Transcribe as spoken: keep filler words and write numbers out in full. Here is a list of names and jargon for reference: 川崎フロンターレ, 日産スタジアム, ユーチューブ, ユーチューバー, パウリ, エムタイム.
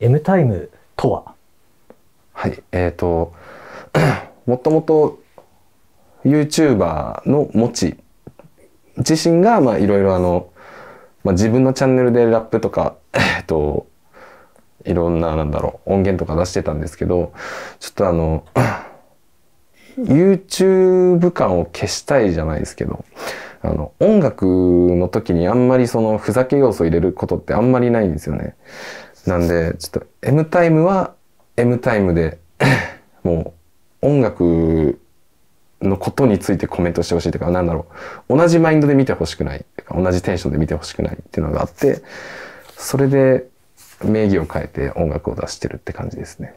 エムタイム とは？はい、えっと、もともと ユーチューバー のもち自身が、まあいろいろあの、まあ、自分のチャンネルでラップとか、えっと、いろんな、なんだろう、音源とか出してたんですけど、ちょっとあの、ユーチューブ 感を消したいじゃないですけど、あの、音楽の時にあんまりそのふざけ要素入れることってあんまりないんですよね。なんで、ちょっと エムタイム は エムタイム で、もう音楽のことについてコメントしてほしいというか、なんだろう、同じマインドで見てほしくない、同じテンションで見てほしくないっていうのがあって、それで名義を変えて音楽を出してるって感じですね。